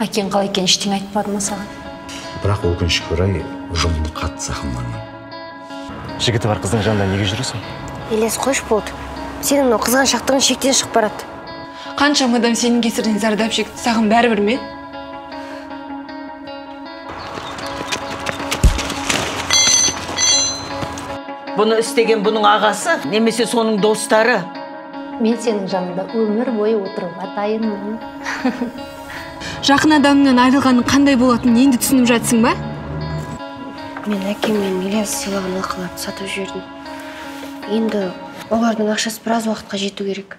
Aken kalay eken işten aytmadı mı sana? Bırak o gün şükürey, jomlu katı sakınlanman. Жігіті бар қыздың жанында неге жүресің? Елес қош болды. Сенің мынау қызған шақтығың шектен шығып барады. Қаншама адам сенің кесірінен зардап шекті, саған бәрібір ме? Бұны істеген бұның ағасы, немесе соның достары. Мен сенің жанында өмір бойы отыруға дайынмын. Жақын адамынан айрылғанның қандай болатынын енді түсініп жатсың ба? Мен әкеммен миллион сыйлығын ақылап сатып жібердім. Енді олардың ақшасы біраз уақытқа жету керек.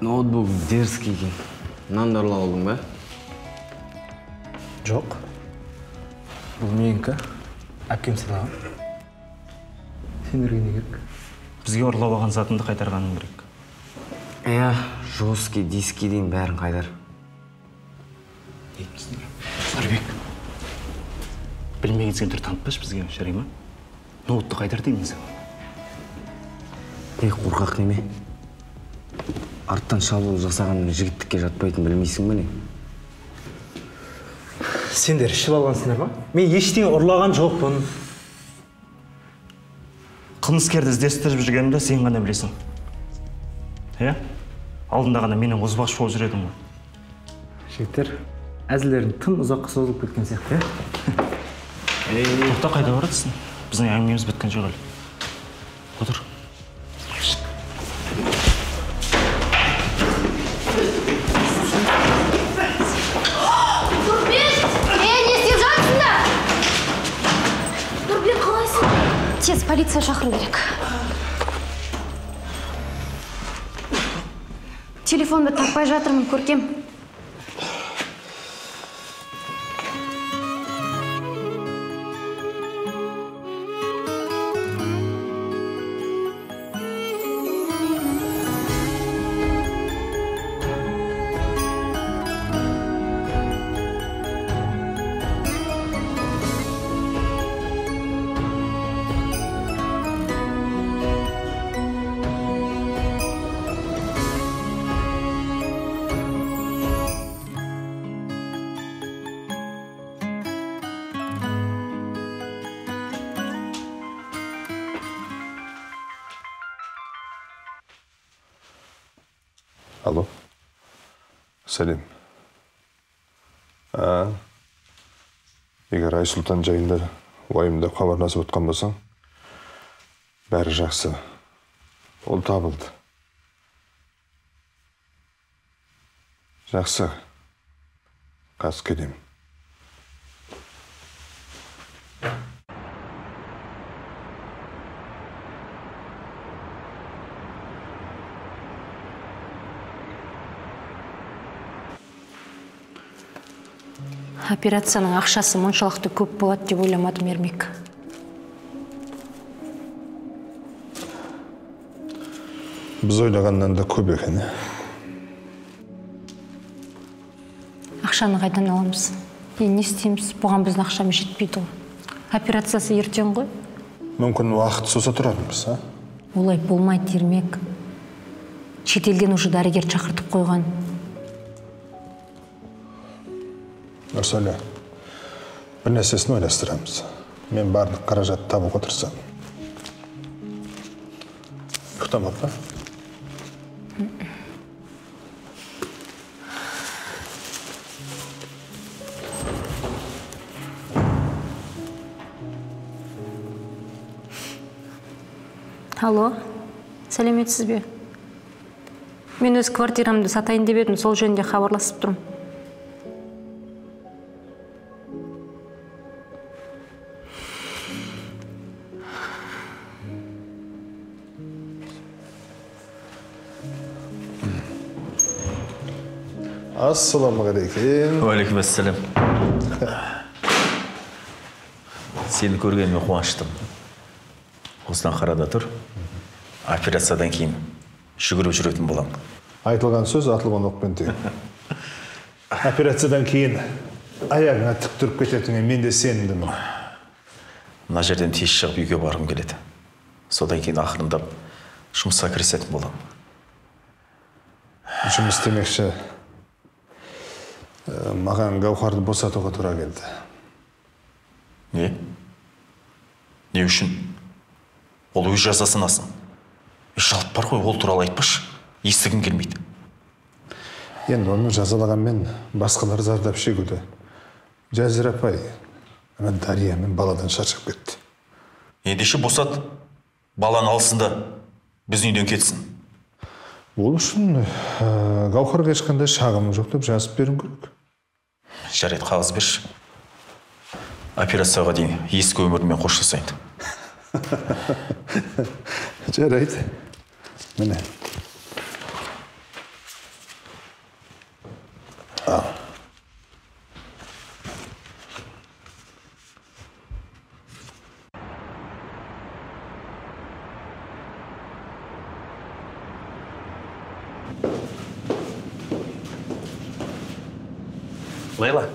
Noutbook derski ki, nandarla oldum be. Yok. Bulmayınca, akim selam. Sinirli ne gerek? Bizge orlabağın zatında kaytarganın gerek. Ya, joski, diski deyin, bärin kaydar. Arbek, bilmeyiniz kimdir tanıtmış bizge, şarayma. Nouttu kaydar deyiniz ama. Ey korkak neme? Арттан шалу жасағанын жігіттікке жатпайтын білмейсің бі не? Сендер шыл алғансыңдар ма? Мен ештен ұрлаған жоқпын. Қылмыскерді іздестіріп жүргенімді сен ғана білесің. Е? Алдында ғана менің озбақшы болып жүредім ғой. Жігіттер, әзілдерің тым ұзаққа созылып кеткен сияқты, е? Тоқта қайда баратсың? Біздің әңгімеміз біткен жоқ әлі. Отыр. Тез полиция шақыру керек. Телефонды таппай жатырмын, көркем. Alo. Selim. Eğer Aysultan жайында вайымда хабарласып отқан болсаң, бәрі жақсы. Ол табылды. Жақсы. Қас келем. Операцияның ақшасы мұншалықты көп болады деп ойламадым, Ермек. Біз ойлағаннан да көп екен. Ақшаны қайдан аламыз? Не істейміз? Бұған біздің ақшамыз жетпейді. Операциясы ертең ғой? Мүмкін уақыт соса тұрамыз, а? Олай болмайды, Ермек. Шетелден уже дәрігер шақыртып қойған. Nursalya, bir nesesini oynaştıramız. Ben barlık karajatı tabuk otursam. Yıktamam mı? Alo, selametsiz be. Ben öz kvartiramda satayın deb edim, sol jönde habarlaşıp durum. Assalamualaikum. Waalaikumsalam. Seni görgenimme қуаныштым. Осыдан қарада тұр. Операциядан кейін жүгіріп жүретін боламын. Айтылған сөз атылған оқпен түйін. Операциядан кейін аяғыңа тік тұрып кететіңе мен де сенімдім. Мына жерден тез шығып үйге барғым келеді. Содан кейін ақырындап жұмысқа кірісетін боламын. Жұмыс демекші маған Гауһарды босатуға тура келді. Не? Не үшін? Ол өз жазасын алсын. Жалып бар ғой, ол туралы айтпашы. Естігім келмейді. Енді оны жазалаған мен, басқалар зардап шегуді. Жазира апай, Дария мен баладан шаршап кетті. Ендеше босат, баланы алсын да, біздің үйден кетсін. Ол үшін Гауһарға ешқандай шағымы жоқ деп жазып беруім керек. Жарайды, қағаз берші. Операцияға дейін ескі өмірмен қоштасайын. Жарайды. Міне. Ал. Лейла,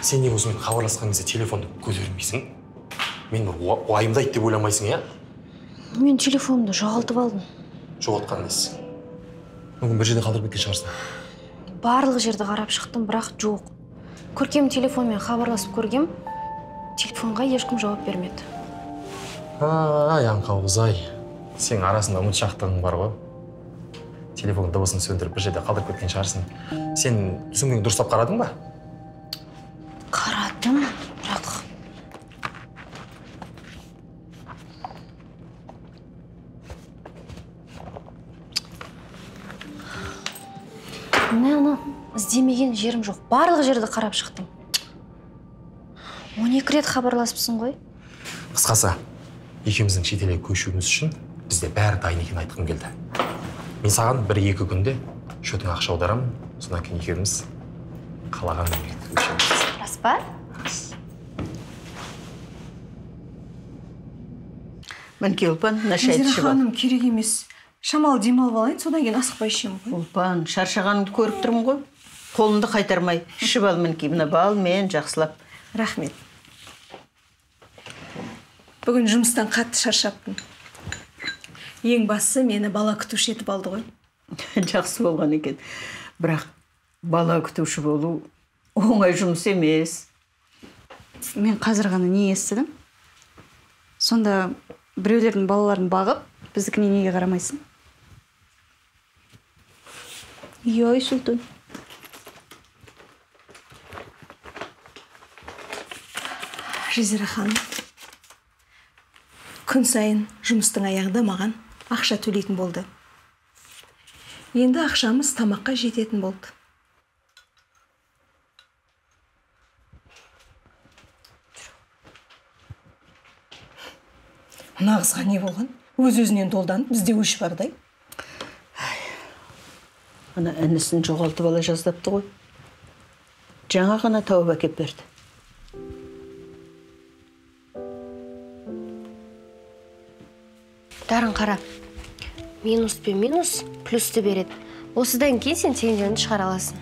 сен не өзімен хабарласқан кезде телефонды көтермейсің? Мен уайымды айт деп ойламайсың, я? Мен телефонымды жоғалтып алдым. Жоғалтқан несі? Мүмкін бір жерде қалдырып кеткен шығарсың. Барлық жерді қарап шықтым, бірақ жоқ. Көркем телефонмен хабарласып көргем, телефонға ешкім жауап бермеді. Ай, аңқауыз-ай. Сен арасында ұмыт шақтығың бар ғой. Телефонның дыбысын сөндіріп, бір жерде қалдырып кеткен шығарсың. Сен түсіңдегі дұрыстап қарадың ба? Қарадым, бірақ... Мені іздемеген жерім жоқ. Барлық жерді қарап шықтым. 12 рет хабарласыпсың ғой? Қысқасы, екеуміздің шетелге көшуіміз үшін бізде бәрі дайын екенін айтқым келді. Мен саған 1-2 күнде шөтіңе ақша аударамын, содан кейін екеуміз қалаған мемлекетке көшеміз. Рас па? Мінекей Ұлпан, нашай ішіп ал. Ханым, керек емес. Шамалы демалып алайын, содан кейін асықпай ішемін ғой. Ұлпан, шаршағаныңды көріп тұрмын ғой. Қолымды қайтармай, ішіп ал мінекей, мына бал мен жақсылап. Рахмет. Бүгін жұмыстан қатты шаршаппын. Ең бастысы мені бала күтуші етіп алды ғой. Жақсы болған екен. Бірақ бала күтуші болу оңай жұмыс емес. Мен қазір ғана не естідім? Сонда біреулердің балаларын бағып, біздікіне неге қарамайсың? Йой, Султан. Жазира ханым, күн сайын жұмыстың аяғында маған ақша төлейтін болды. Енді ақшамыз тамаққа жететін болды. Нағызға не болған? Өз-өзінен долданып, бізде өш бардай. Ана әнісін жоғалтып ала жаздапты ғой. Жаңа ғана тауып әкеп берді. Дарын қара. Минус пе минус, плюсті береді. Осыдан кейін сен теңгені шығара аласың.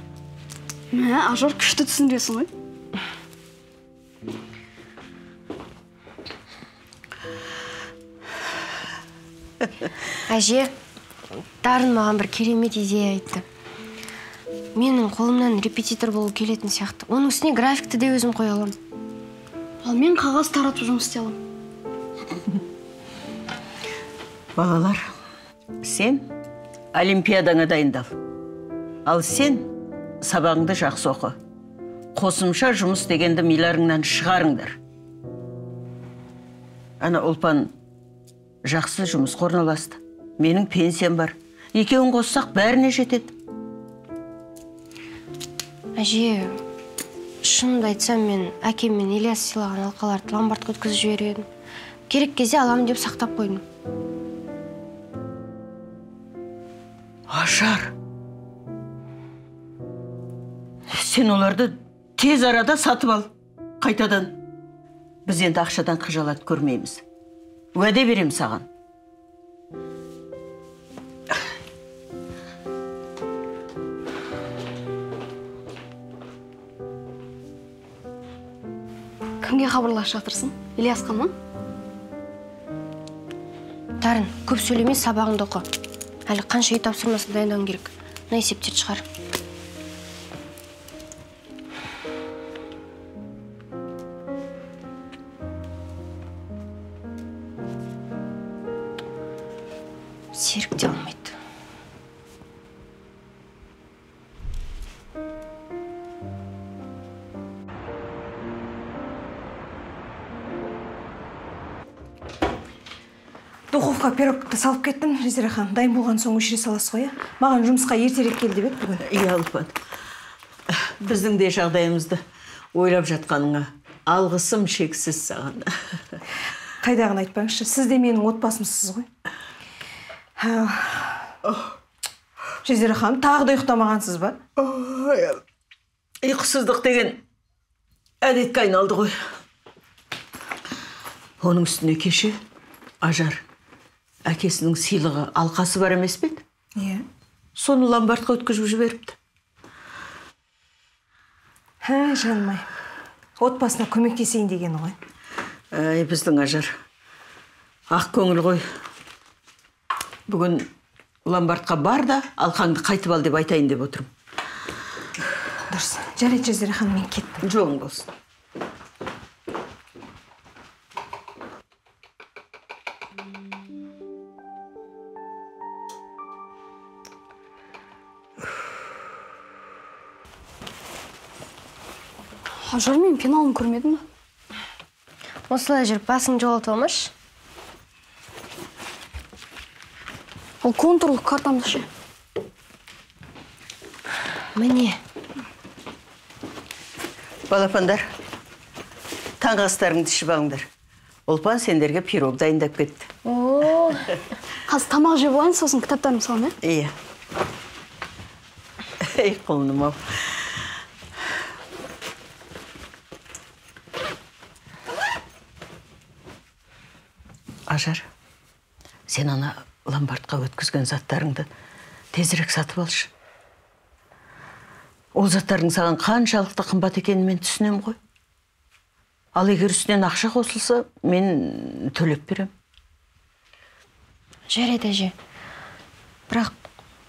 Ажар күшті түсіндіресің ғой. Әже, Дарын маған бір керемет идея айтты. Менің қолымнан репетитор болу келетін сияқты. Оның үстіне графикті де өзім қоя аламын. Ал мен қағаз таратып жұмыс істей аламын. Балалар, сен олимпиадаңа дайындал. Ал сен сабағыңды жақсы оқы. Қосымша жұмыс дегенді миларыңнан шығарыңдар. Ана Ұлпан жақсы жұмыс қорналасты. Менің пенсиям бар. Екеуін қоссақ бәріне жетеді. Әже, шынымды айтсам, мен әкем мен Ильяс сыйлаған алқаларды ломбардқа өткізіп жіберген. Керек кезде аламын деп сақтап қойдым. Ажар! Сен оларды тез арада сатып ал. Қайтадан. Біз енді ақшадан қыжалат көрмейміз. Vədə verim sağın. Kimge xabırlaşatırsın? İlyasqa mı? Tarın, köp söylemey, sabağında oqu. Hali qanşa үй тапсырмасы dayandan gerek. Ne есептер çıkar? Серік те алмайды. Духовка пирогты салып кеттім, Резира ханым. Дайын болған соң өшіре саласыз ғой, а? Маған жұмысқа ертерек келді бе бүгін. Иә, Алпан. Біздің де жағдайымызды ойлап жатқаныңа алғысым шексіз саған. Қайдағын айтпаңызшы, сіз де менің отбасымсыз ғой. Резира ханым, тағы да ұйықтамағансыз ба? Ұйқысыздық деген әдетке айналды ғой. Оның үстіне кеше Ажар әкесінің сыйлығы алқасы бар емес пе? Иә. Соны ломбардқа өткізіп жіберіпті. Хә, жаным-ай. Отбасына көмектесейін деген ғой. Әй, біздің Ажар. Ақ көңіл ғой. Бүгін ломбардқа бар да, алқаңды қайтып ал деп айтайын деп отырмын. Дұрыс. Жарайды, Резира ханым, мен кеттім. Жолың болсын. Ажар, мен пеналын көрмедім бе? Осылай жүріп, басың жолатып алмашы. Ол контурлық картамды ше. Міне. Балапандар, таңғы астарыңды ішіп алыңдар. Ұлпан сендерге пирог дайындап кетті. О, қазір тамақ жеп алайын, сосын кітаптарым салын, ә? Иә. Ей, қолыным-ау. Ажар, сен ана ломбардқа өткізген заттарыңды тезірек сатып алшы. Ол заттарың саған қаншалықты қымбат екенін мен түсінем ғой. Ал егер үстінен ақша қосылса, мен төлеп берем. Жарайды, әже. Бірақ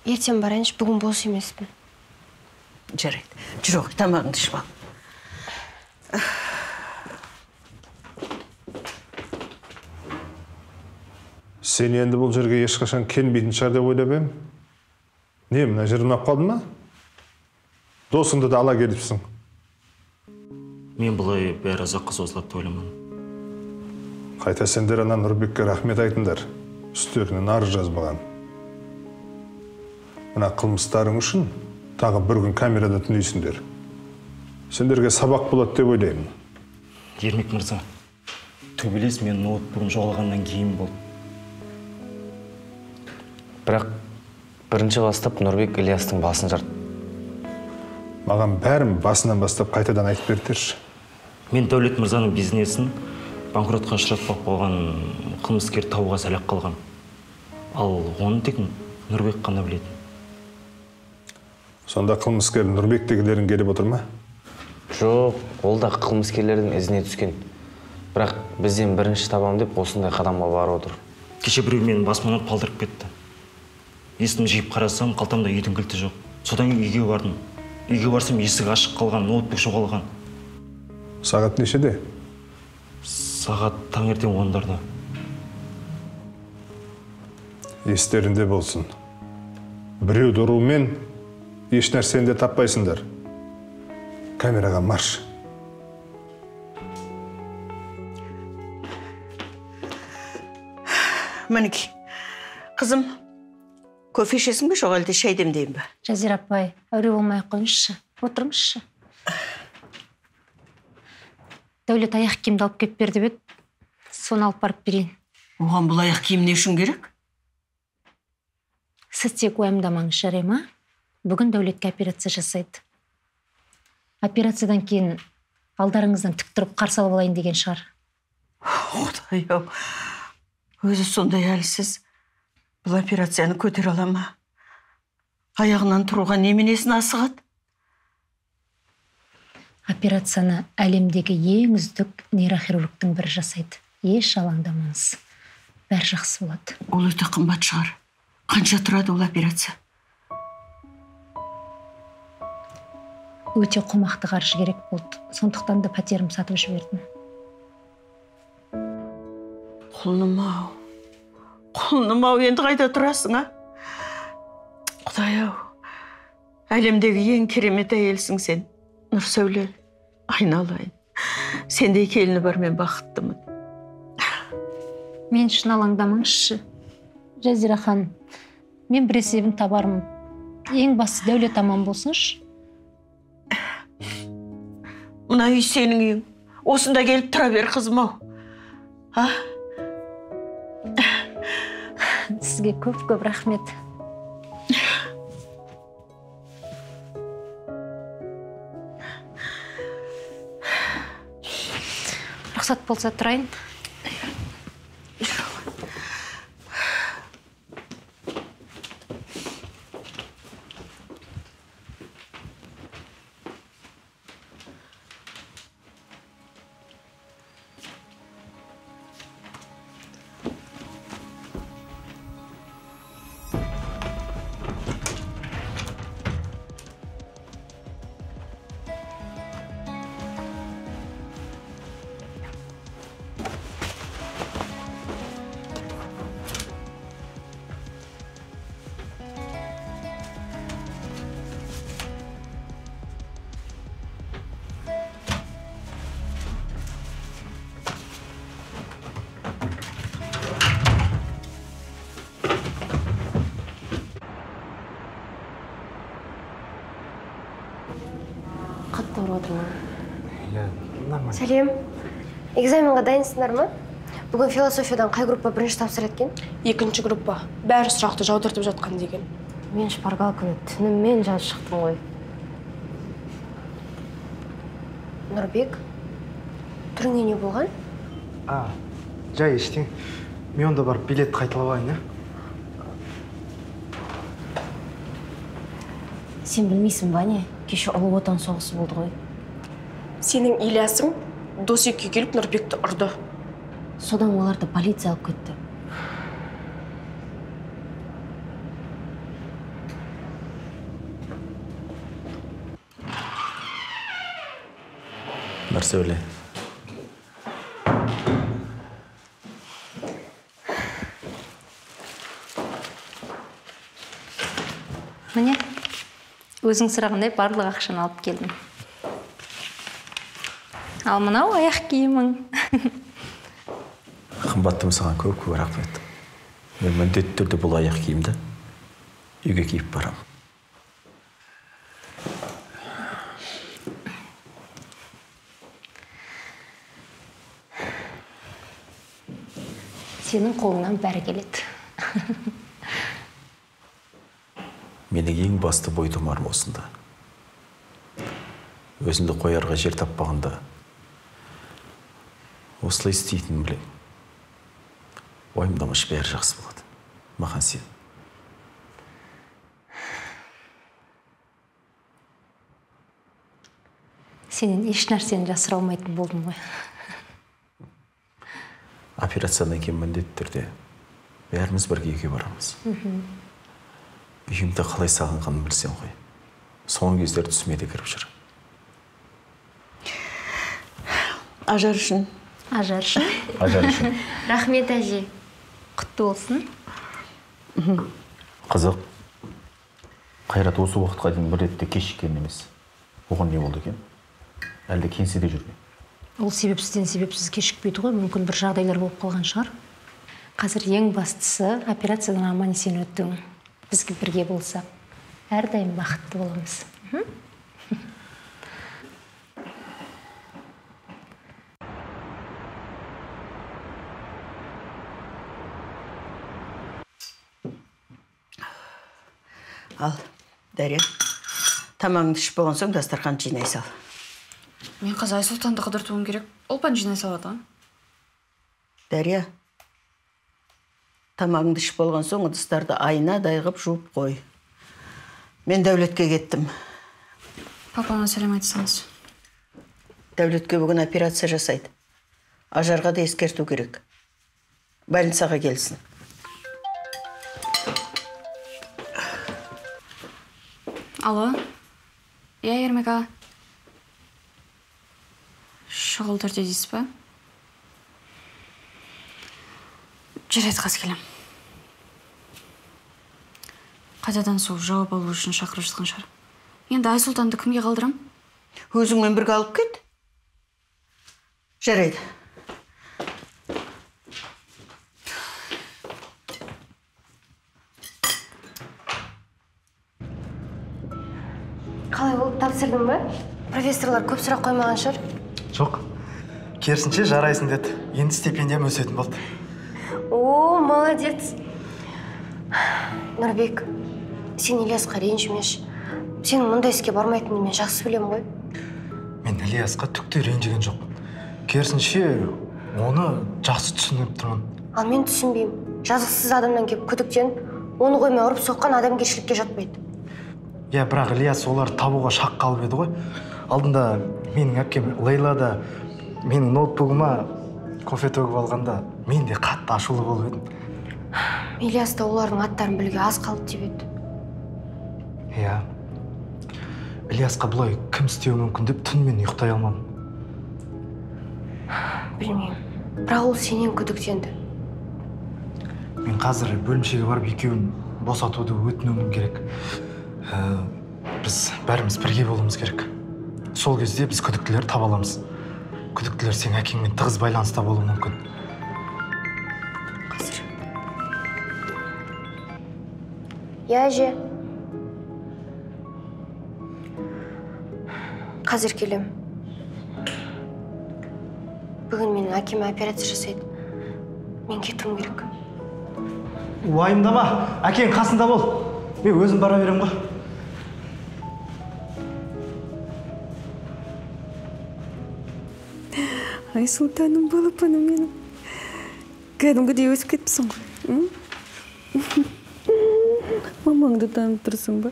ертең барайыншы, бүгін бос емеспін. Жарайды. Жүр ғой, тамағыңды ішіп ал. Сен енді бұл жерге ешқашан келмейтін шығар деп ойлап едім. Не, мына жер ұнап қалды ма? Досыңды да ала келіпсің. Мен бұлай бәрі ұзаққа созылады ойламадым. Қайта сендер ана Нұрбекке рахмет айтыңдар. Үстеріне арыз жазбаған. Мына қылмыстарың үшін тағы бір күн камерада түнейсіңдер. Сендерге сабақ болады деп ойлаймын. Ермек мырза, төбелес мен ноутбугым жоғалғаннан кейін болды. Бірақ бірінші бастап Нұрбек Ильястың басын жарты. Маған бәрім басынан бастап қайтадан айтып бердерші. Мен Дәулет мырзаның бизнесін банкротқа ұшыратпақ болған қылмыскер тауға сәлек қалған. Ал оны тек Нұрбек қана білетін. Сонда қылмыскер Нұрбектегілерін келіп отыр ма? Жоқ, ол да қылмыскерлердің ізіне түскен. Бірақ бізден бірінші табам деп осындай қадамға барып отыр. Кеше біреу менің басымнан палдырып кетті. Есімді жиып қарасам, қалтамда үйдің кілті жоқ. Содан үйге бардым. Үйге барсам, есік ашық қалған, ноутбук жоғалған. Сағат нешеде? Сағат таңертең 10-дарда. Естерінде болсын. Біреуді ұрумен еш нәрсені де таппайсыңдар. Камераға марш. Мінеки, қызым, кофе ішесің бе, жоқ әлде шай демдейін бе? Жазира апай, әуре болмай қойыңызшы, отырыңызшы. Дәулет аяқ киімді алып кеп берді бе, соны алып барып берейін. Оған бұл аяқ киім не үшін керек? Сіз тек уайымдамаңыз, жарай ма? Бүгін Дәулетке операция жасайды. Операциядан кейін алдарыңыздан тік тұрып қарсы алып алайын деген шығар. Құдай-ау, Өзісонда әлсіз. Бұл операцияны көтер алама. Аяғынан тұруға неменесін асығат? Операцияны әлемдегі ең үздік нейрохирургтың бір жасайды. Еш алаңдамаңыз. Бәр жақсы болады. Ол өте қымбат шығар. Қанша тұрады ол операция? Өте қомақты қаржы керек болды. Сондықтан да пәтерім сатып жібердім. Құлыным-ау. Құлыным-ау, енді қайда тұрасың, а? Құдай-ау, әлемдегі ең керемет әйелсің сен, Нұрсәуле, айналайын. Сенде келіні бар, мен бақыттымын. Мен үшін алаңдамаңызшы. Жазира ханым, мен бір есебін табармын. Ең басы дәулет аман болсыншы. Мына үй сенің үйің. Осында келіп тұра бер қызым-ау. А? Сізге көп-көп рахмет. Рұқсат болса тұрайын. Сәлем. Экзаменға дайынсыңдар ма? Бүгін философиядан қай группа бірінші тапсыр еткен? Екінші группа. Бәрі сұрақты жаудыртып жатқан деген. Мен шпаргал күні түніммен жан шықтым ғой. Нұрбек, түріңе не болған? А, жай ештең. Мен онда барып билет қайталабайын, а? Сен білмейсің ба не? Кеше Ұлы Отан соғысы болды ғой. Сенің Илясың досекке келіп Нұрбекті ұрды. Содан оларды полиция алып кетті. Нұрсәуле. Міне, өзің сұрағандай барлық ақшаны алып келдім. Ал мынау аяқ киімің. Қымбаттым саған көп-көп рахмет. Мен міндетті түрде бұл аяқ киімді үйге киіп барам. Сенің қолыңнан бәрі келеді. Менің ең басты бой тұмарым осында. Өзімді қоярға жер таппағанда осылай істейтін білем. Ойымдамыш бәрі жақсы болады. Маған сен. Сенен еш нәрсені жасыра алмайтын болдым ғой. Операциядан кейін міндетті түрде бәріміз бірге үйге барамыз. Үйімді қалай сағынғанын білсең ғой. Соңғы кездері түсіме де кіріп жүр. Ажар үшін. Ажар үшін. Ажар үшін. Рахмет әже. Құтты болсын. Қызық. Қайрат осы уақытқа дейін бір ретте кешіккен емес. Оған не болды екен? Әлде кеңседе жүрген? Ол себепсізден себепсіз кешікпейді ғой. Мүмкін бір жағдайлар болып қалған шығар. Қазір ең бастысы операциядан аман-есен өттің. Бізге бірге болса, әрдайым бақытты боламыз. Ал, Дәрия, тамаңды ішіп болған соң дастарқан жинай сал. Мен қазір Айсұлтанды қыдыртуым керек. Ол пан жинай салады, а? Дәрия, Тамағыңды ішіп болған соң ыдыстарды айнадай қып жуып қой. Мен Дәулетке кеттім. Папама сәлем айтсаңыз. Дәулетке бүгін операция жасайды. Ажарға да ескерту керек. Больницаға келсін. Алло. Я Ермек аға. Шұғыл түрде дейсіз бе? Жүрет қаз келем. Қайтадан сол жауап алу үшін шақырып жатқан шығар. Енді Айсұлтанды кімге қалдырам? Өзіңмен бірге алып кет. Жарайды. Қалай болып тапсырдың ба? Профессорлар көп сұрақ қоймаған шығар. Жоқ. Керісінше жарайсың деді. Енді стипендиям өсетін болды. О, молодец. Нұрбек, сен Ильясқа ренжімеш. Сен мұндай іске бармайтынын мен жақсы білем ғой. Мен Ильясқа түкте ренжіген жоқ. Керісінше оны жақсы түсініп тұрмын. Ал мен түсінбеймін. Жазықсыз адамнан келіп күдіктен, оны қоймай ұрып соққан адамгершілікке жатпайды. Я, бірақ Ильяс олар табуға шақ қалып еді ғой. Алдында менің әпкем Лейла да менің ноутбугыма кофе төгіп алғанда мен де қатты ашулы болып едім. Ильяс та олардың аттарын білуге аз қалды деп еді. Иә. Ильясқа бұлай кім істеуі мүмкін деп түнмен ұйықтай алмадым. Білмеймін. Бірақ ол сенен күдіктенді. Мен қазір бөлімшеге барып екеуін босатуды өтінуім керек. Біз бәріміз бірге болуымыз керек. Сол кезде біз күдіктілер таба аламыз. Күдіктілер сен әкеңмен тығыз байланыста болуы мүмкін. Қазір. Я әже. Қазір келем. Бүгін менің әкеме операция жасайды. Мен кетуім керек. Уайымдама, әкең қасында бол. Мен өзім бара берем ғой. Ай, сұлтаным болып аным менің. Кәдімгідей өсіп кетпісің ғой. Мамаңды танып тұрсың ба?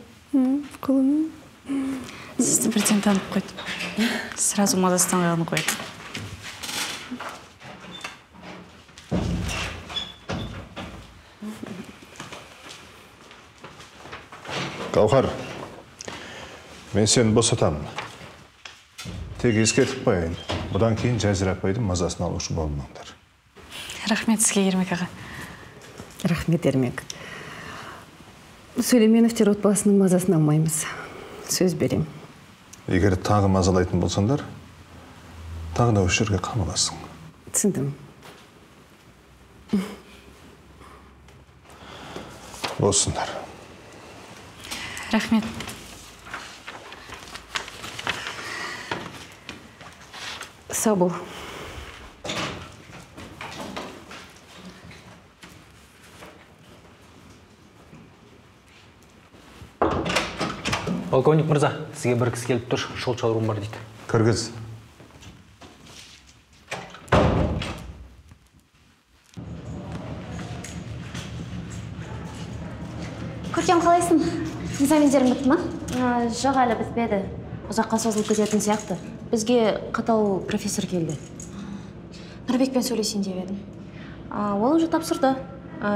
Құлыным. Сізді бірден танып қойды. Сразу мазастан қалын қойды. Гауһар, мен сені босатамын. Тек ескертіп қойайын. Бұдан кейін Жазира апайдың мазасын алушы болмаңдар. Рахмет сізге, Ермек аға. Рахмет, Ермек. Сүлейменовтер отбасының мазасын алмаймыз. Сөз берем. Егер тағы мазалайтын болсаңдар, тағы да осы жерге қамаласың. Түсіндім. Болсындар. Рахмет. Сау бол. Полковник мырза, сізге бір кісі келіп тұр, шол шалуым бар дейді. Кіргіз. Күркем, қалайсың? Экзамендерің бітті ма? Жоқ, әлі бітпеді. Ұзаққа созылып кететін сияқты. Бізге қатал профессор келді. Нұрбекпен сөйлесейін деп едім. Ол уже тапсырды.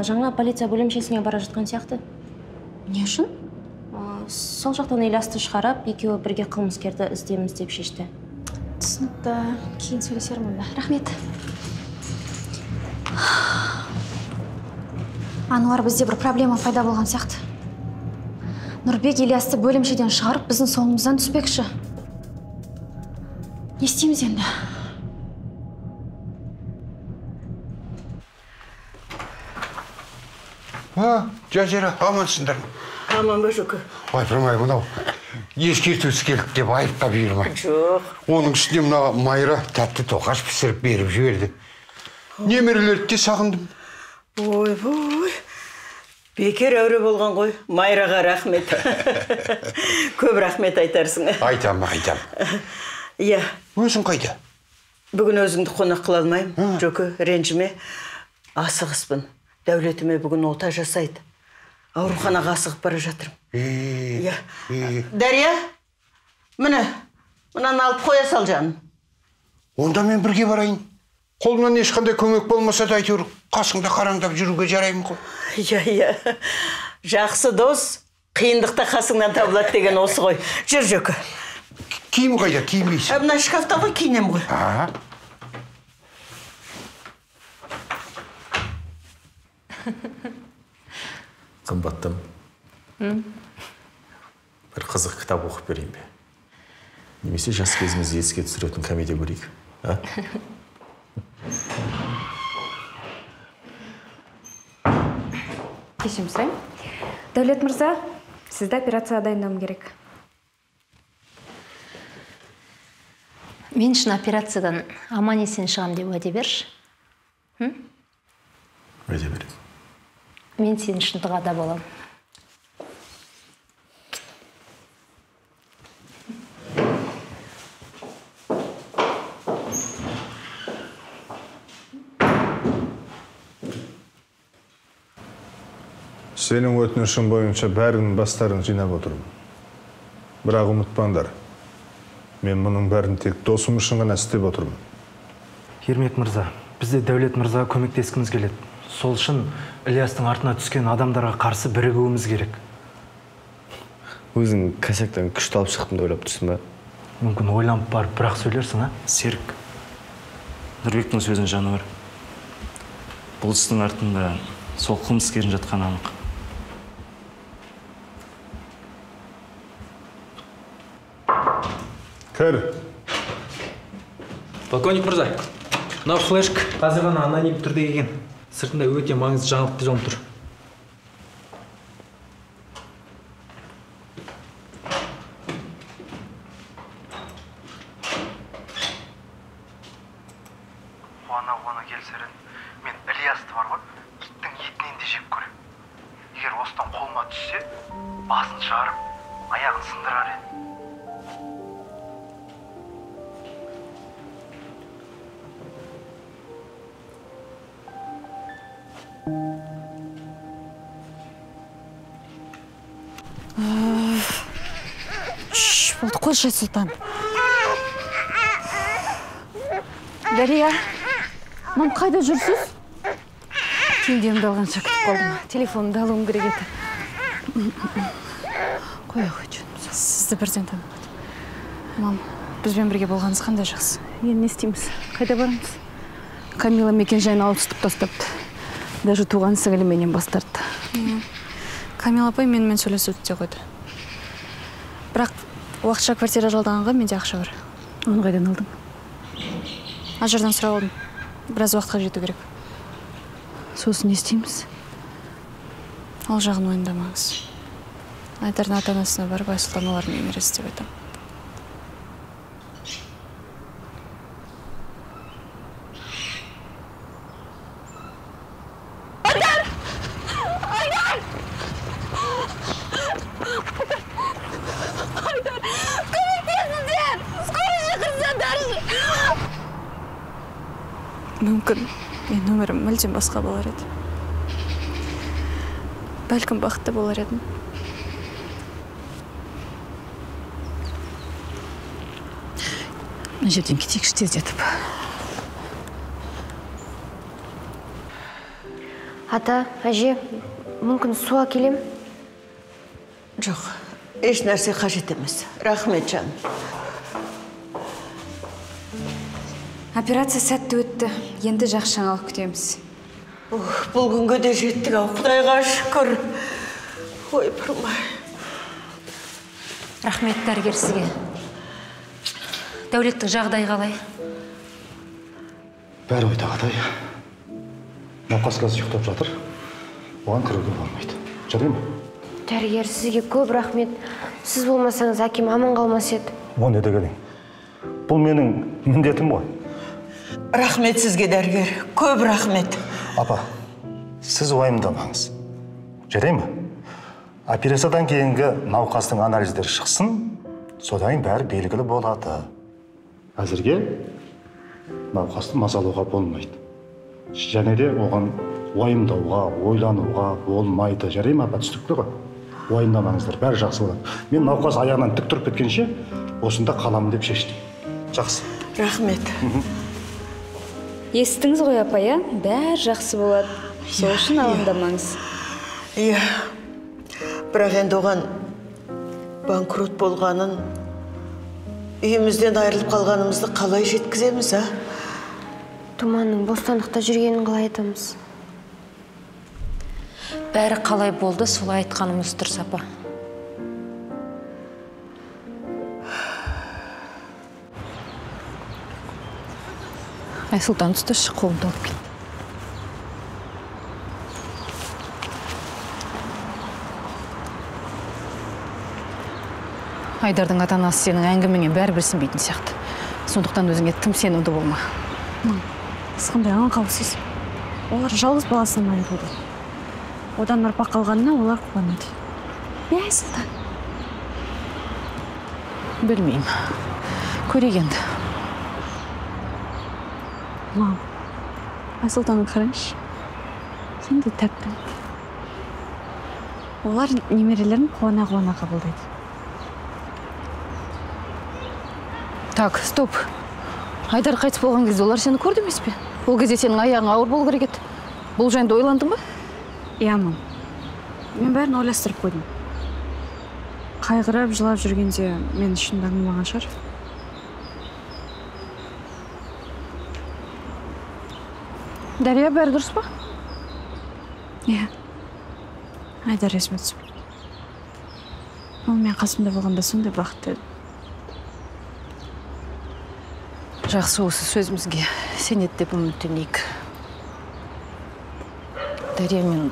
Жаңа полиция бөлімшесіне бара жатқан сияқты. Не үшін? Сол жақтан Ильясты шығарып, екеуі бірге қылмыскерді іздейміз деп шешті. Түсінікті. Кейін сөйлесермін. Рахмет. Ануар, бізде бір проблема пайда болған сияқты. Нұрбек Ильясты бөлімшеден шығарып, біздің соңымыздан түспекші. Не істейміз енді? Жазира, амансыңдар ма? Аман ба, Жүкі? Байпырмай, мынау ескертусіз келіп деп айыптап жүрмей. Жоқ. Оның үстіне мына Майра тәтті тоқаш пісіріп беріп жіберді. Немерелерді де сағындым. Ой-ой, бекер әуре болған ғой. Майраға рахмет. Көп рахмет айтарсың. Айтам. Иә. Өзің қайда? Бүгін өзіңді қонақ қыла алмаймын, Жүкі, ренжіме. Асығыспын. Devletime bugün olta jasaydı. Avrupa'na asıqıp bara jatırım. Derya, mınan alıp koya sal canım. Onda men birge barayın. Kolumdan eşkanday kömek bolmasa da aytır, kasında karangdap jürüge jarayım ko. Jaxsı dost, qiyindiqta kasından tabulat degen osı koy. Jür Jökö. Kiyim kayda, kiyinmeysin. Mına şkafta koy, kiyinem koy. Kımbattım. Bir kızık kitap okup vereyim be. Nemese jas kezimizi esке түсіретін komediya көрейік. Кешірім сұрайын. Дәулет мырза, сізді операцияға дайындауым керек. Мен үшін операциядан аман есен шығам деп уәде бер. Уәде берем. Мен сен үшін дұғада болам. Senin өтінішің бойынша бәрін бастарын жинап отырмын. Бірақ ұмытпаңдар. Мен мұның бәрін тек досым үшін ғана істеп отырмын. Ермек мырза, бізде Дәулет мырзаға көмектескіміз келеді. Сол үшін Ильястың артына түскен адамдарға қарсы бірігуіміз керек. Өзің кәсектен күш тауып шықтым да ойлап тұрсың ба? Мүмкін ойланып барып бірақ сөйлерсің, а? Серік, Нұрбектің сөзін жаны бар. Бұл істің артында сол қылмыскерін жатқан анық. Кір. Полковник мырза, мына флешк қазір ғана аноним түрде келген. Sırtında öte mağınızı canlıkta canlıdır. Ona gelserin, men Ильясты var, ittin etinen de jep körem. Eğer ostan koluma düşse, basını çağırıp, ayağını sındırar edi. Koşa Sultan. Derya, mam kayda jürsüz? Kimdiğimde algança kütüp kaldım. Telefonumda alığım gerek edi. Koya koy canım. Sizdi birden tanımadım. Mam, bizben birge bolganız kanday jaksı. Endi ne isteymiz? Kayda baramiz? Kamila mekenjayın alıp tutup tastaptı. Даже tuğan singili menen bas tarttı. Kamila apay menimen söylesöp te koydu. Birak уақытша квартира жалдағанға менде ақша бар. Оны қайдан алдың? Ажардан сұрап алдым. Біраз уақытқа жету керек. Сосын не істейміз? Ол жағын уайымдамаңыз. Айдардың ата-анасына барып, Айсұлтан олардың немересі деп айтам. Мүлдем басқа болар еді. Бәлкім бақытты болар едім. Мына жерден кетейікші тез етіп. Ата, әже, мүмкін су әкелем? Жоқ, еш нәрсе қажет емес. Рахмет жан. Операция сәтті өтті. Енді жақсы жаңалық күтеміз. Бұл күнге де жеттік ау. Құдайға шүкір. Ой, бұрмай. Рахмет дәрігер сізге. Дәулеттің жағдай қалай? Бәрі ойдағадай. Науқас қазір ұйықтап жатыр. Оған кіруге болмайды. Жатыр ма? Дәрігер сізге көп рахмет. Сіз болмасаңыз, әкем аман қалмас еді. Оны не дегенің? Бұл менің міндетім ғой. Рахмет сізге дәрігер, көп рахмет. Апа, сіз уайымдамаңыз. Жарай ма? Операциядан кейінгі науқастың анализдері шықсын, содан бәрі белгілі болады. Әзірге науқасты мазалауға болмайды. Және де оған ойымдауға, ойлануға болмайды. Жарай ма, апа, түстікті ғой. Ойындамаңыздар, бәрі жақсы болады. Мен науқас аяғынан тік тұрып кеткенше, осында қаламын деп шешті. Жақсы. Рахмет. Естіңіз ғой, апа, я? Бәрі жақсы болады. Сол үшін алаңдамаңыз. Иә. Бірақ енді оған банкрот болғанын, үйімізден айырылып қалғанымызды қалай жеткіземіз, а? Думанның бостандықта жүргенін қалай айтамыз? Бәрі қалай болды, солай айтқанымыз дұрыс, апа. Айсұлтан тұсташы қолымды алып кетті. Айдардың ата-анасы сенің әңгімеңе бәрі білсін бейтін сияқты. Сондықтан өзіңе тым сенімді болма. Сықындай аңқаусыз. Олар жалғыз баласынан айырылды. Одан ұрпақ қалғанына олар қуанады. Не Айсұлтан? Білмеймін. Көрегенді. Мам, Айсұлтанды қараңшы. Сен де тәттіңді. Олар немерелерін қуана-қуана қабылдайды. Так, стоп. Айдар қайтыс болған кезде олар сені көрді емес пе? Ол кезде сенің аяғың ауыр болу керек еді. Бұл жайында ойландың ба? Иә, мам. Мен бәрін ойластырып қойдым. Қайғырып, жылап жүргенде мен үшін даңылмаған шығар. Дәрия, бәрі дұрыс па? Иә. Айдар есіме түсіп. Ол мен қасымда болғанда сондай бақытты едім. Жақсы осы сөзімізге сенеді деп үміттенейік. Дәрия, мен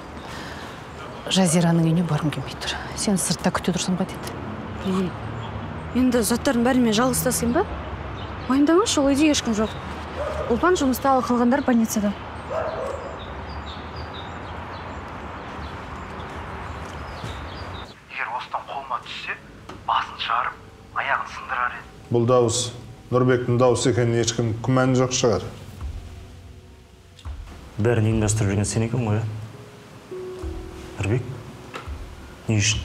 Жазираның үйіне барым келмей тұр. Сен сыртта күте тұрсың ба деді. Енді заттардың бәрі мен жалғызтасың ба? Ойындаңыз, ол үйде ешкім жоқ. Ұлпан жұмыста ал қалғандар больницада. Егер осыдан қолыма түссе, басын жарып, аяғын сындырар еді. Бұл дауыс, Нұрбектің дауысы екенін ешкім күмән жоқ шығар. Бәрін ұйымдастырып жүрген сен екен ғой, а? Нұрбек, не үшін?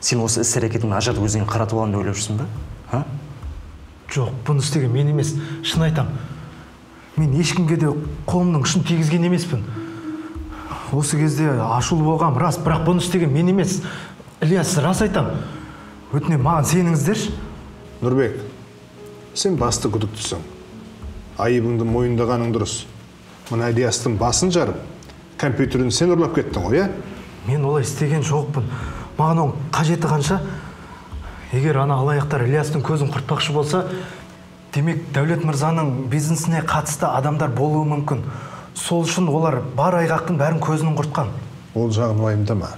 Сен осы іс-әрекетіңді ажарды өзіңе қаратып алғанды ойлап жүрсің ба? Ха? Жоқ, бұны істеген мен емес, шын айтам. Мен ешкімге де қолымның ұшын тигізген емеспін. Осы кезде ашулы болғам, рас, бірақ бұны істеген мен емес. Ілияс, рас айтам. Өтіне маған сеніңіздер. Нұрбек, сен басты күдіктісің. Айыбыңды мойындағаның дұрыс. Мына Ілиястың басын жарып, компьютерін сен ұрлап кеттің ғой, иә? Мен олай істеген жоқпын. Маған оның қажеті қанша? Егер ана алаяқтар Ілиястың көзін құртпақшы болса, демек Дәулет Мырзаның бизнесіне қатысты адамдар болуы мүмкін. Сол үшін олар бар айғақтың бәрін көзінің құртқан. Ол жағын уайымдама.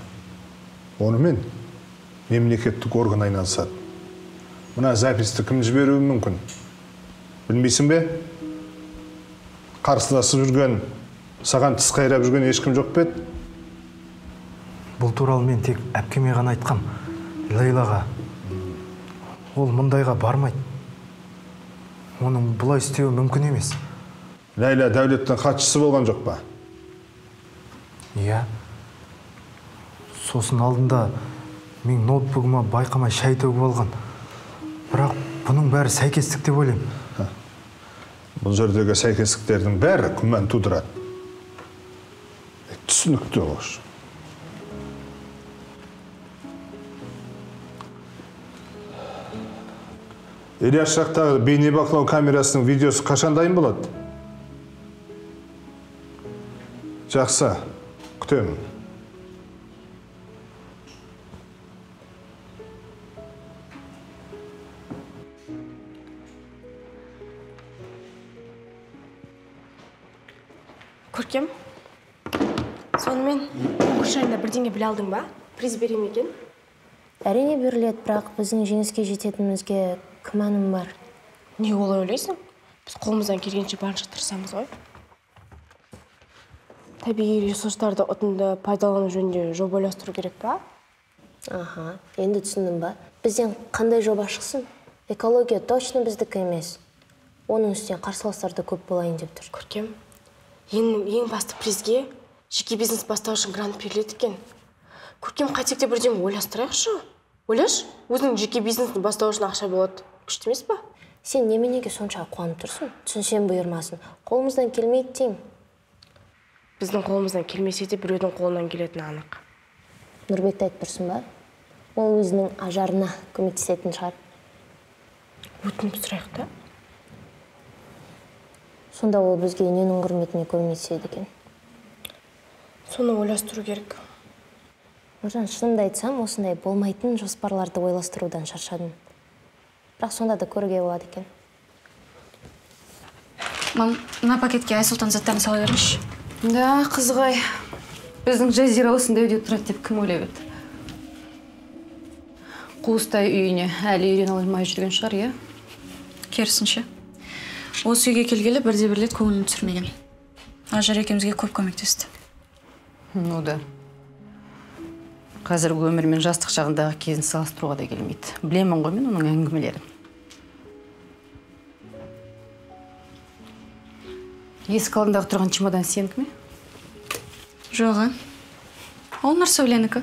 Онымен мемлекеттік орган айналысады. Мына записті кім жіберуі мүмкін? Білмейсің бе? Қарсыласып жүрген, саған тіс қайрап жүрген ешкім жоқ пе? Бұл туралы мен тек әпкеме ғана айтқам, Лейлаға. Ол мұндайға бармайды. Оның бұлай істеуі мүмкін емес. Ләйла Дәулеттің хатшысы болған жоқ па? Иә. Сосын алдында мен ноутбугыма байқамай шай төгіп алған. Бірақ бұның бәрі сәйкестік деп ойлаймын. Бұл жердегі сәйкестіктердің бәрі күмән тудырады. Түсінікті олар. Ілияс жақтағы бейнебақылау камерасының видеосы қашан дайын болады? Жақсы, күтемін. Көркем, сонымен конкурс жайында бірдеңе біле алдың ба? Приз бере ме екен? Әрине беріледі, бірақ біздің жеңіске жететінімізге күмәнім бар. Не олай ойлайсың? Біз қолымыздан келгенше барынша тырысамыз ғой. Табиғи ресурстарды ұтымды пайдалану жөнінде жоба ойластыру керек па? Аха, енді түсіндім ба? Бізден қандай жоба шықсын? Экология точно біздікі емес. Оның үстінен қарсыластар да көп болайын деп тұр. Көркем, ең басты призге Жеке бизнес бастау үшін грант беріледі екен. Көркем қайтекте бірден ойластырайықшы. Ойлаш, өзінің жеке бизнесін бастау үшін ақша болады. Күшті емес пе? Сен неменеге сонша қуанып тұрсың? Түсінсем бұйырмасын. Қолымыздан келмейді деймін. Біздің қолымыздан келмесе де біреудің қолынан келетіні анық. Нұрбекті айтып тұрсың ба? Ол өзінің ажарына көмектесетін шығар. Өтініп сұрайық та. Сонда ол бізге ненің құрметіне көмектеседі екен. Соны ойластыру керек. Нұржан, шынымды айтсам, осындай болмайтын жоспарларды ойластырудан шаршадым. Бірақ сонда да көруге болады екен. Мам, мына пакетке Айсұлтан заттарын сала беріңізші. Да, қызғай. Біздің жазира осында үйде тұрады деп кім ойлап еді? Қуыстай үйіне әлі үйрен алмай жүрген шығар, иә? Керісінше. Осы үйге келгелі бірде-бірлет көңілін түсірмеген. Ажар екемізге көп көмектесті. Ну да. Қазіргі өмірмен жастық шағындағы кезін салыстыруға да келмейді. Білемін ғой мен оның әңгімелерін. Есік алдындағы тұрған чемодан сенікі ме? Жоға. Ол нәрсе Ленікі.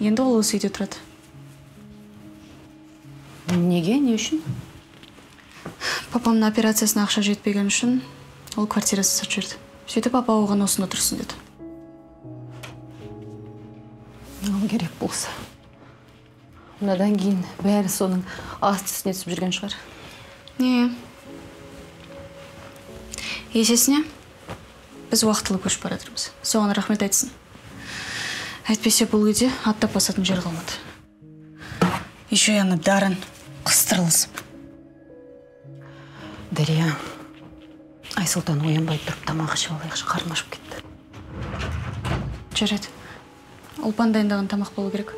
Енді ол осы үйде тұрады. Неге, не үшін? Папамның операциясына ақша жетпеген үшін ол квартирасы сатып жіберді. Сөйтіп папа оған осында тұрсын деді. Керек болса. Онадан кейін бәрі соның асты үстіне түсіп жүрген шығар. Не? Есесіне, біз уақытылы көшіп бара жатырмыз. Соған рахмет айтсын. Әйтпесе бұл үйде аттап басатын жер қалмады. Еще и ана Дарын қыстырылысып. Дария, Айсұлтан оянбай тұрып тамақ ішіп алайықшы, қарны ашып кетті. Жарайды. Ұлпан дайындаған тамақ болу керек.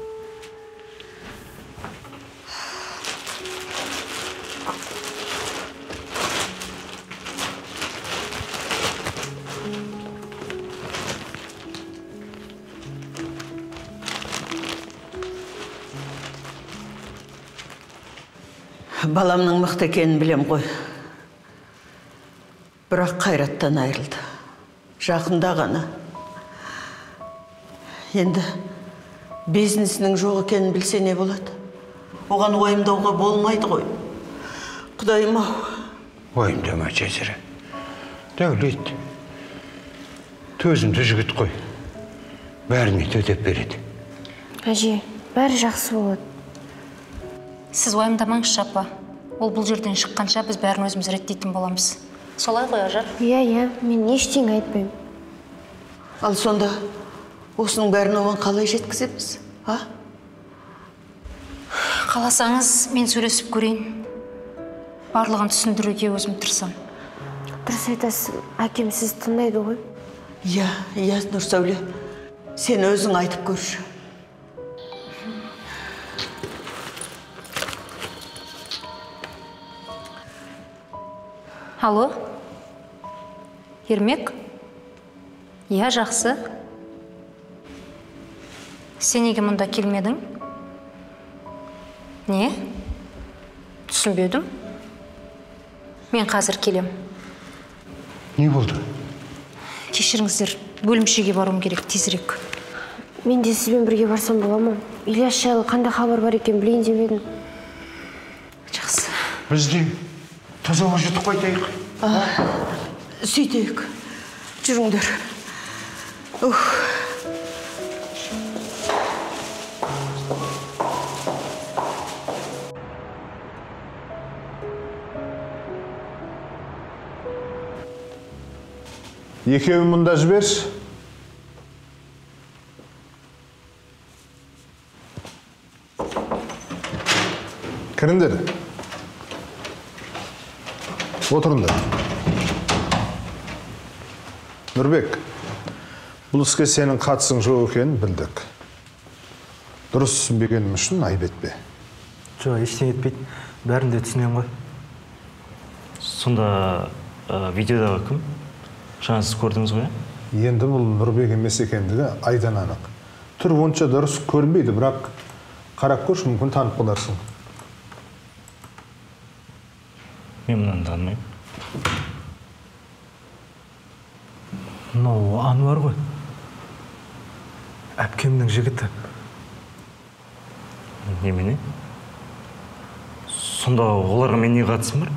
Баламның мықты екенін білем ғой. Бірақ қайраттан айырылды. Жақында ғана. Енді бизнесінің жоқ екенін білсе не болады? Оған ойымдауға болмайды ғой. Құдайым-ау. Ойымдама, жазира. Дәулет. Төзімді жігіт қой. Бәріне төтеп береді. Әже, бәрі жақсы болады. Сіз ойымдамаңызшы, апа. Ол бұл жерден шыққанша біз бәрін өзіміз реттейтін боламыз. Солай ғой, Ажар? Иә, мен ештеңе айтпаймын. Ал сонда осының бәрін оған қалай жеткіземіз, а? Қаласаңыз, мен сөйлесіп көрейін. Барлығын түсіндіруге өзім тұрсам. Дұрыс айтасыз, әкем сіз тыңдайды ғой? Иә, Нұрсәуле, сен өзің айтып көрші. Алло? Ермек? Иә, жақсы. Сен неге мұнда келмедің? Не? Түсінбедім. Мен қазір келем. Не болды? Кешіріңіздер, бөлімшеге баруым керек, тезірек. Мен де сізбен бірге барсам боламын. Ильяс жайлы қандай хабар бар екен білейін демедім. Жақсы. Біз де таза жетіп қайтайық. Сөйтейік. Жүріңдер. Екеуін мұнда жіберші. Кіріңдер. Отырыңдар. Нұрбек, бұл іске сенің қатысың жоқ екенін білдік. Дұрыс түсінбегенім үшін айып етпе. Жоқ, ештеңе етпейді. Бәрін де түсінем ғой. Сонда видеодағы кім? Шансыз көрдіңіз ғой? Енді бұл Нұрбек емес екендігі айдан анық. Түр онша дұрыс көрмейді, бірақ қарап көрші мүмкін танып қаларсың. Мен мұнан танымаймын. Ануар ғой. Әпкемнің жігіті. Немене? Сонда оларға мен не қатысым бар?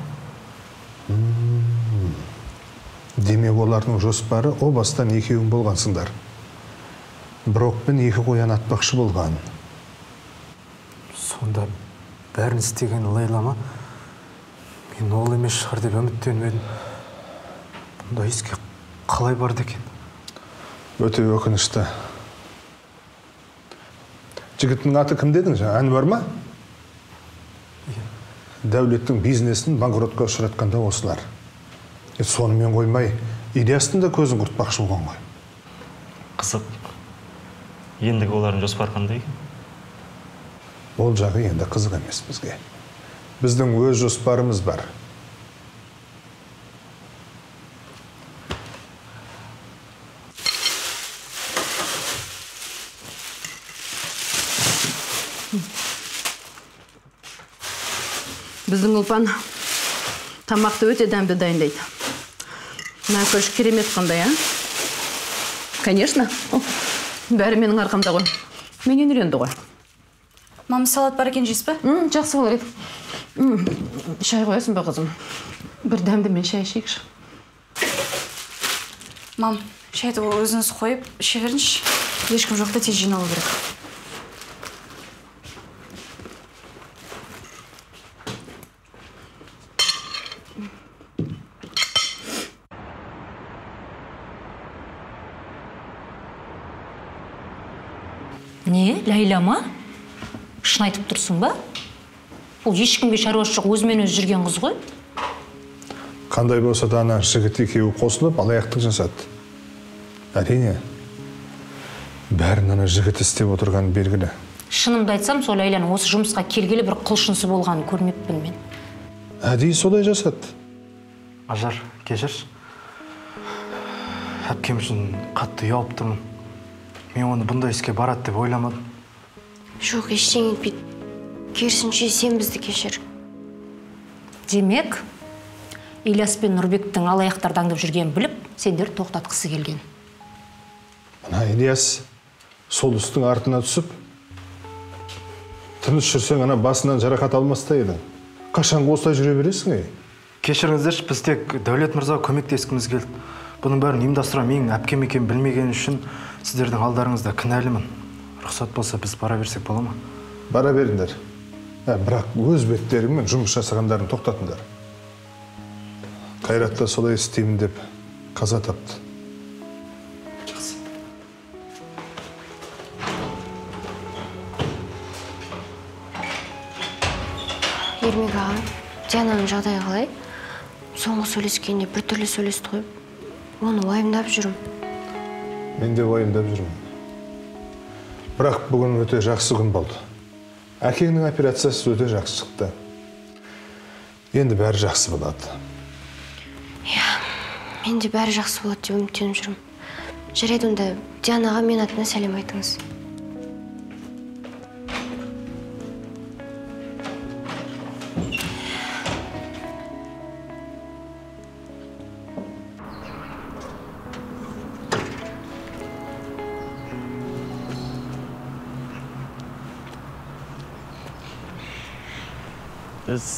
Демек олардың жоспары о бастан екеуің болғансыңдар. Брокпен екі қоян атпақшы болған. Сонда бәрін істеген Лейлама мен ол емес шығар деп үміттенбедім. Бұнда еске қалай барды екен? Өте өкінішті. Жігіттің аты кім дедің жаңа? Әнуар ма? Дәулеттің бизнесін банкротқа ұшыратқанда осылар. Сонымен қоймай, идеясын да көзін құртпақшы болған ғой. Қызық. Ендігі олардың жоспар қандай? Ол жағы енді қызық емес бізге. Біздің өз жоспарымыз бар. Біздің ұлпан тамақты өте дәмді дайындайды. Мен көш керемет қандай, а? Конечно. Бәрі менің арқамда ғой. Менен үйренді ғой. Мама, салат бар екен жейсіз бе? Жақсы болар еді. Шай қоясың ба, қызым? Бір дәмді мен шай ішейікші. Мам, шайды өзіңіз қойып, іше беріңізші. Ешкім жоқта тез жиналу керек. Не, Ләйла ма? Шын айтып тұрсың ба? Ол ешкімге шаруасы жоқ, өзімен өзі жүрген қыз ғой. Қандай болса да ана жігіт екеуі қосылып, алаяқтық жасады. Әрине, бәрін ана жігіт істеп отырғаны белгілі. Шынымды айтсам, сол Ләйланың осы жұмысқа келгелі бір қылшынсы болғанын көрмеппін мен. Әдейі солай жасады. Ажар, кешірші. Әпкем үшін қатты ұялып тұрмын. Мен оны бұндай іске барады деп ойламадым. Жоқ, ештеңе етпейді. Керісінше сен бізді кешір. Демек, Ильяс пен Нұрбектің алаяқтарды аңдып жүргенін біліп, сендер тоқтатқысы келген. Мына Ильяс сол үстің артына түсіп, тыныш жүрсең ана басынан жарақат алмастай еді. Қашан осылай жүре бересің, ей? Кешіріңіздерші, біз тек Дәулет мырзаға көмектескіміз келді. Бұның бәрін ұйымдастыра менің әпкем екенін білмеген үшін сіздердің алдарыңызда кінәлімін. Рұқсат болса, біз бара берсек бола ма? Бара беріңдер. Бірақ өз беттерімен жұмыс жасағандарын тоқтатыңдар. Қайратта солай істеймін деп қаза тапты. Ермек аға, Диананың жағдайы қалай? Соңғы сөйлескенде бір түрлі сөйлесті ғой. Оны уайымдап жүрмін. Мен де уайымдап жүрмін. Бірақ бүгін өте жақсы күн болды. Әкеңнің операциясы өте жақсы шықты. Енді бәрі жақсы болады. Иә, мен де бәрі жақсы болады деп үміттеніп жүрмін. Жарайды, онда Дианаға мен атынан сәлем айтыңыз.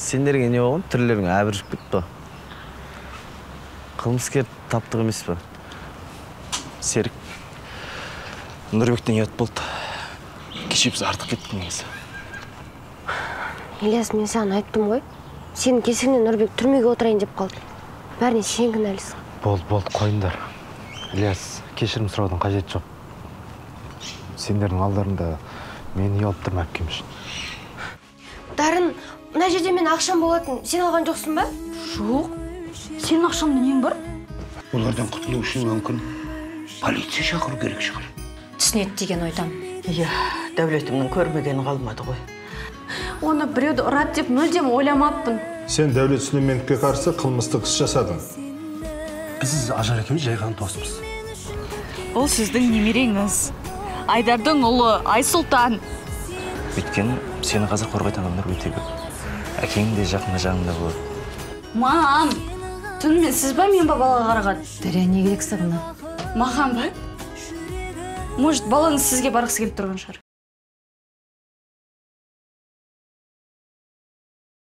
Сендерге не болған? Түрлеріңе әбіршіп кетті. Қылмыскер таптық емес пе? Серік, Нұрбектен ұят болды. Кеше біз артық кеттің негізі. Ильяс, мен саған айттым ғой. Сенің кесіріңнен Нұрбек түрмеге отырайын деп қалды. Бәріне сен кінәлісің. Болды, қойыңдар. Ильяс, кешірім сұраудың қажеті жоқ. Сендердің алдарында мені ұялып тұрмын әпкем үшін. Дарын, мына жерде мен ақшам болатын. Сен алған жоқсың ба? Жоқ. Сенің ақшамда нең бар? Олардан құтылу үшін мүмкін полиция шақыру керек шығар. Түсінеді деген ойдамын. Иә, Дәулетімнің көрмегені қалмады ғой. Оны біреуді ұрады деп мүлдем ойламаппын. Сен Дәулет Сүлейменовке қарсы қылмыстық іс жасадың. Біз Ажар екеуміз жайған доспыз. Ол сіздің немереңіз. Айдардың ұлы Айсұлтан. Өйткені сені қазір қорғайтын адамдар өте көп. Әкең де жақында жағында болады. Мам, түнімен сіз ба мен ба балаға қараған? Дәрия не керек сағына? Маған ба? может балаңыз сізге барғысы келіп тұрған шығар.